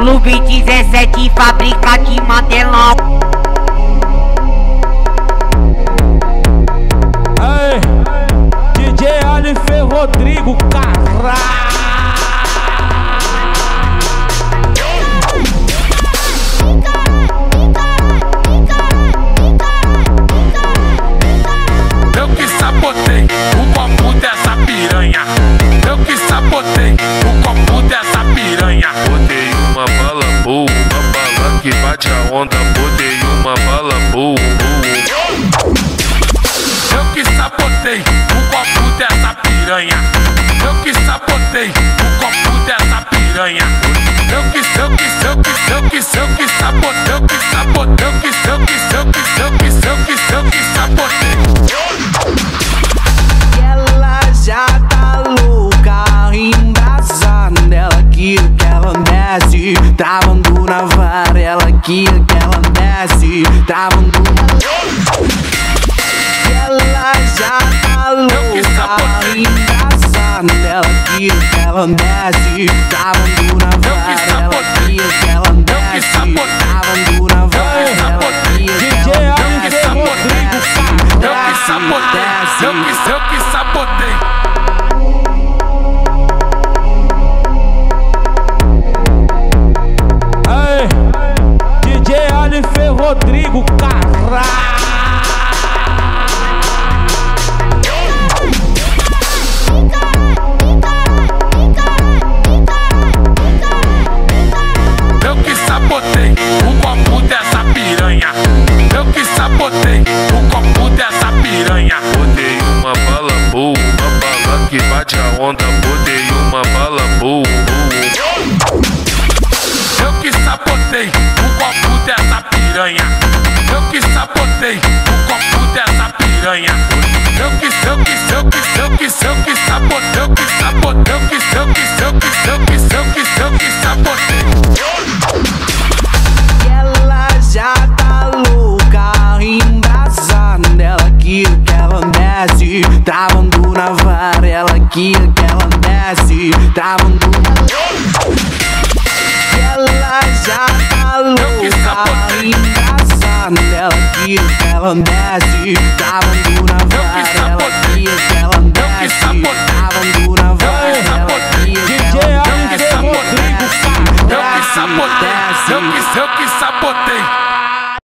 Clube 17, Fabrica de Mandelão. Aê, DJ Alef Rodrigo, caralho. Que bate a onda, botei uma bala boa. Eu que sabotei o copo dessa piranha. Eu que sabotei o copo dessa piranha. Eu que sabotei. E ela já tá louca, embasada nela que ela desce, travando na vara. Que ela desce, travando. Que ela já tá louca, engraçada nela. Que ela desce, travando na vara. Que ela desce, travando na vara. DJ Alef Rodrigo, eu que sabotei, eu que sabotei. Rodrigo, caralho. Eu que sabotei o copo dessa piranha. Eu que sabotei o copo dessa piranha. Botei uma bala boa, uma bala que bate a onda. Botei uma bala boa. Eu que sabotei o copo dessa piranha. Eu que sabotei o copo dessa piranha. Eu que sabotei. Ela já tá louca, embasada nela que ela desce, travando na varela que ela desce, travando. Ela já tá louca, engraçada nela que ela desce, travando na vara. Ela que ela desce, travando na vara.